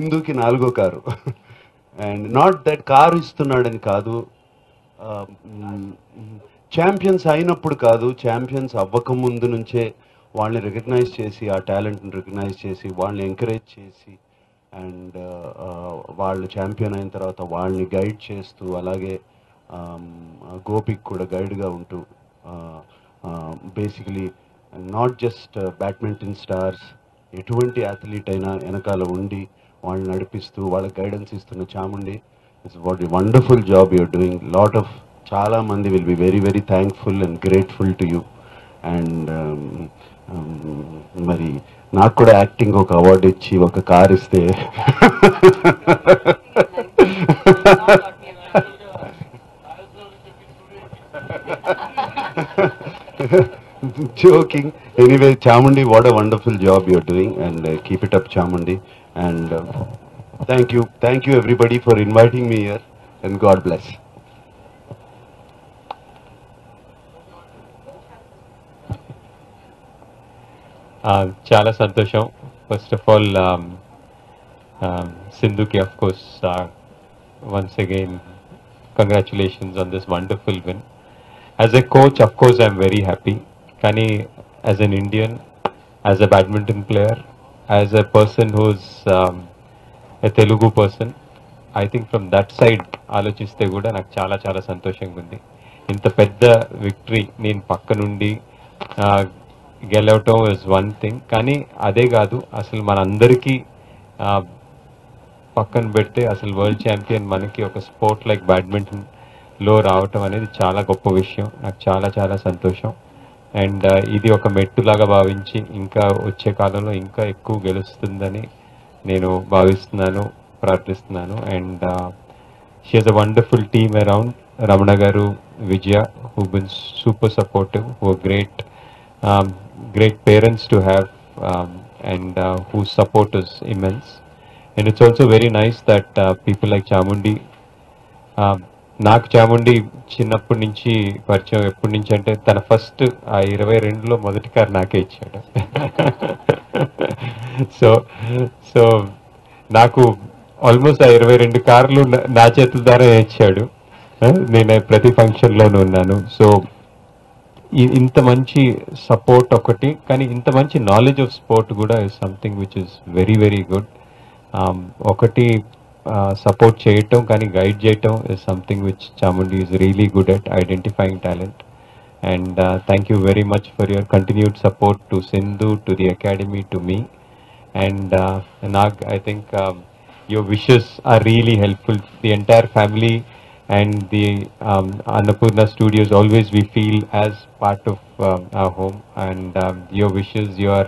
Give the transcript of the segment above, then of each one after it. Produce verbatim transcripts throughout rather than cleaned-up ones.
సింధుకి నాలుగో car. And not that car ఇస్తున్నాడని కాదు, ఛాంపియన్స్ అయినప్పుడు కాదు, ఛాంపియన్స్ అవ్వకముందు నుంచే వాళ్ళని రికగ్నైజ్ చేసి, ఆ టాలెంట్ని రికగ్నైజ్ చేసి, వాళ్ళని ఎంకరేజ్ చేసి, అండ్ వాళ్ళు ఛాంపియన్ అయిన తర్వాత వాళ్ళని గైడ్ చేస్తూ, అలాగే గోపికి కూడా గైడ్గా ఉంటూ, basically not just badminton stars, ఎటువంటి అథ్లీట్ అయినా వెనకాల ఉండి వాళ్ళని నడిపిస్తూ వాళ్ళకి గైడెన్స్ ఇస్తున్న Chamundi, it's what a wonderful job you're doing. Lot of చాలామంది will be very very thankful and grateful to you. And మరి నాకు కూడా యాక్టింగ్ ఒక అవార్డు ఇచ్చి ఒక కార్ ఇస్తే joking. Anyway, Chamundi, what a wonderful job you are doing, and uh, keep it up, Chamundi. And uh, thank you, thank you everybody for inviting me here, and God bless. Chala santosham. First of all, um, um, Sindhuki, of course, uh, once again, congratulations on this wonderful win. As a coach, of course, I am very happy. Kani, as an Indian, as a badminton player, as a person who's um, a Telugu person, I think from that side, ఆలోచిస్తే కూడా నాకు చాలా చాలా సంతోషంగా ఉంది. ఇంత పెద్ద victory నేను పక్క నుండి గెలవటం ఇస్ వన్ థింగ్, కానీ అదే కాదు అసలు మనందరికీ పక్కన పెడితే అసలు వరల్డ్ ఛాంపియన్ మనకి ఒక స్పోర్ట్ లైక్ బ్యాడ్మింటన్లో రావటం అనేది చాలా గొప్ప విషయం. నాకు చాలా చాలా సంతోషం. అండ్ ఇది ఒక మెట్టులాగా భావించి ఇంకా వచ్చే కాలంలో ఇంకా ఎక్కువ గెలుస్తుందని నేను భావిస్తున్నాను, ప్రార్థిస్తున్నాను. And she has a wonderful team around. Ramana garu, Vijaya, who been super supportive, who great great parents to have, um, and uh, whose support is immense. And it's also very nice that uh, people like Chamundi, నాకు చాముండి చిన్నప్పటి నుంచి పరిచయం. ఎప్పటి నుంచి అంటే తన first ఆ ఇరవై రెండులో మొదటి కారు నాకే ఇచ్చాడు. సో సో నాకు ఆల్మోస్ట్ ఆ ఇరవై రెండు కార్లు నా చేతుల ద్వారా ఇచ్చాడు. నేను ప్రతి ఫంక్షన్లోనూ ఉన్నాను. సో ఇంత మంచి సపోర్ట్ ఒకటి, కానీ ఇంత మంచి నాలెడ్జ్ ఆఫ్ స్పోర్ట్ కూడా is something which is very very good. ఒకటి సపోర్ట్ చేయటం కానీ గైడ్ చేయటం is something which Chamundi is really good at identifying talent. And thank you very much for your continued support to Sindhu, to the academy, to me. And Nag, I think your wishes are really helpful. The entire family and the um, Annapurna studios always we feel as part of um, our home. And um, your wishes, your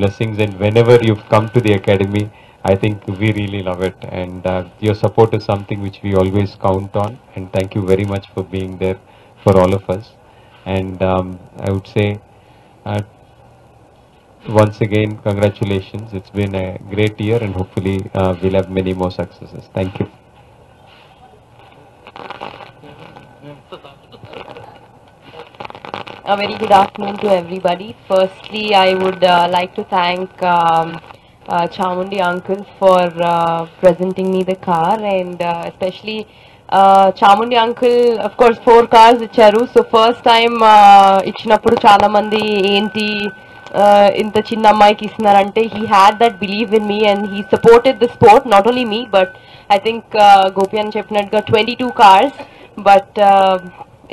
blessings, and whenever you've come to the academy, I think we really love it. And uh, your support is something which we always count on, and thank you very much for being there for all of us. And um, I would say uh, once again, congratulations. It's been a great year, and hopefully uh, we'll have many more successes. Thank you. A very good afternoon to everybody. Firstly, I would uh, like to thank um, uh, Chamundi uncle for uh, presenting me the car, and uh, especially uh, Chamundi uncle, of course, four cars icharu. So first time ichinappudu chaala mandi enti inta chinna ammayiki istunnaru ante, he had that belief in me and he supported the sport, not only me but I think uh, Gopi and Chepnatga twenty-two cars, but uh,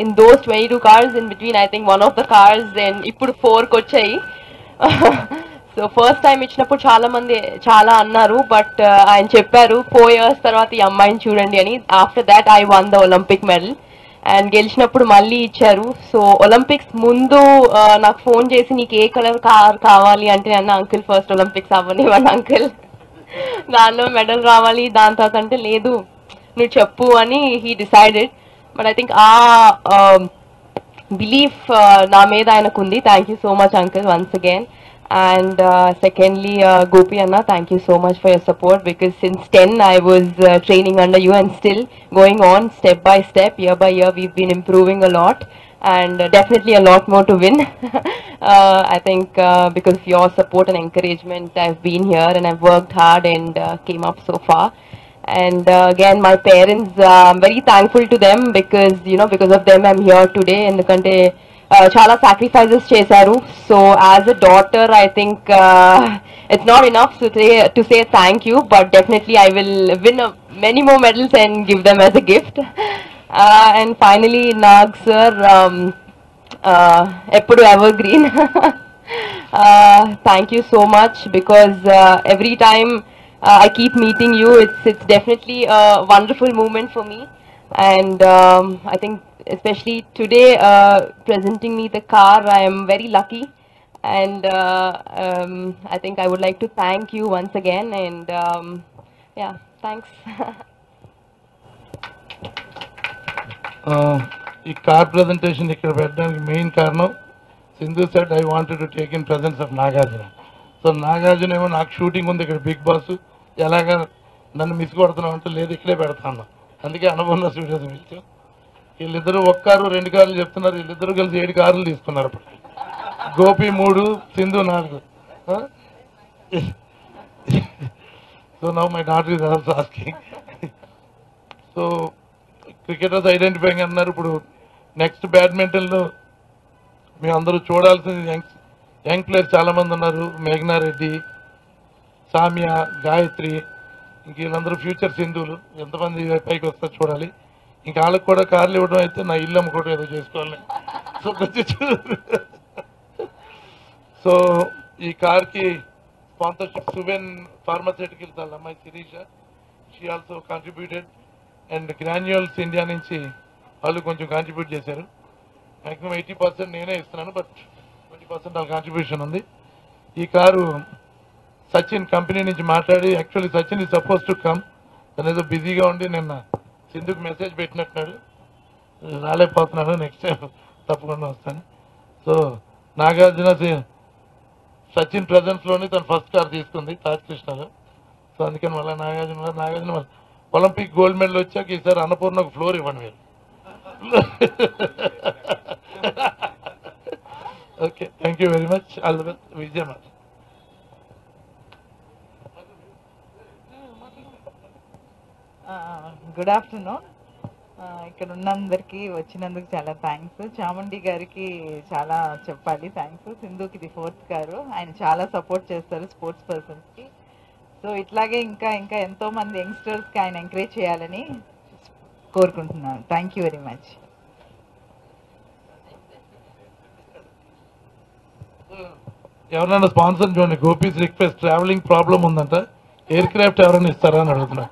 in those twenty-two cars, in between I think one of the cars and ippudu four kochai. So first time ichinappudu chaala mandi chaala annaru, but ayana chepparu four years tarvata ee ammayini chudandi ani. After that I won the Olympic medal and gelichinappudu malli icharu. So Olympics mundu naaku phone chesi neeke ee color car kavali ante nanna uncle first Olympics avvani van uncle nanno medal raavali daan tarvata ante ledu nu cheppu ani he decided. But I think ah um, belief na meda ayanakundi. Thank you so much, uncle, once again. And uh, secondly, uh, Gopi Anna, thank you so much for your support, because since ten I was uh, training under you, and still going on step by step, year by year, we've been improving a lot, and uh, definitely a lot more to win. Uh, I think uh, because of your support and encouragement, I've been here and I've worked hard and uh, came up so far. And uh, again, my parents, uh, I'm very thankful to them because, you know, because of them I'm here today. And the uh, chala sacrifices chesaru. So as a daughter, I think uh, it's not enough to say, to say thank you, but definitely I will win a, many more medals and give them as a gift. Uh, and finally, Nag sir, um, uh, Eppudu Evergreen. uh, thank you so much because uh, every time Uh, I keep meeting you. It's it's definitely a wonderful moment for me, and um, I think especially today uh, presenting me the car, I am very lucky, and uh, um, I think I would like to thank you once again, and um, yeah, thanks. uh, the car presentation, the main car, Sindhu said I wanted to take in presence of Nagarjuna. So Nagarjuna even act shooting on the big boss. Yalagar none miss got the mountain lady cleberthana. And the Annapurna students will he little Wakar or Rendical Jeptana, little girls eight garl is Panarpa. Gopi Mudu, Sindhu Nagar. So now my daughter is also asking. So cricketers identifying another next badminton lo me under chodals young players Chalamandanaru, Meghna Reddy, Samia, Gayatri, and future Sindhu, and the one the Pike of such orally. In Kalakota, Carly would write an Ilam Kota, the Jay's calling. So that's it. So, the Karki sponsorship, Suven Pharmaceuticals, Alamai Sirisha, she also contributed, and granules Indian in she, all contribute Jeser. Maximum eighty percent Nena is none, but percent of contribution on the e car Sachin company in Matadi. Actually, Sachin is supposed to come. Then is a busy guy on the Nana. Sindhu message between Rale Patna next time. So Nagarjuna says Sachin presence only than first car is on the Taj Krishna. So Andikan Mala Nagarjuna Nagarjuna Olympic gold medal check is an Annapurna floor even well. Okay, thank you very much. All the best. Vijay Mata. Uh, good afternoon. I chala thanks. Chamundi Gariki Chala Chapali, thanks. Sindhu ki the fourth Karu and Chala support chester sports persons ki. So itlage inka inka ento mandi youngsters ki ayana encourage cheyalani korukuntunnanu. Thank you very much. ఎవరైనా sponsor చూడండి Gopi's request travelling problem ఉందంట aircraft ఎవరైనా ఇస్తారా అని అడుగుతున్నా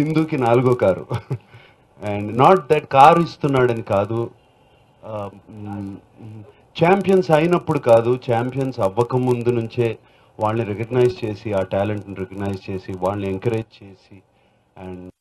సింధుకి నాలుగో car and not that car is tunadani kaadu champions ayinappudu kaadu champions avvaka mundu nunche vaalni recognize chesi aa talent ni recognize chesi vaalni encourage chesi and